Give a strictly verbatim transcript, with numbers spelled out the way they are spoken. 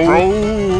Pro. Pro.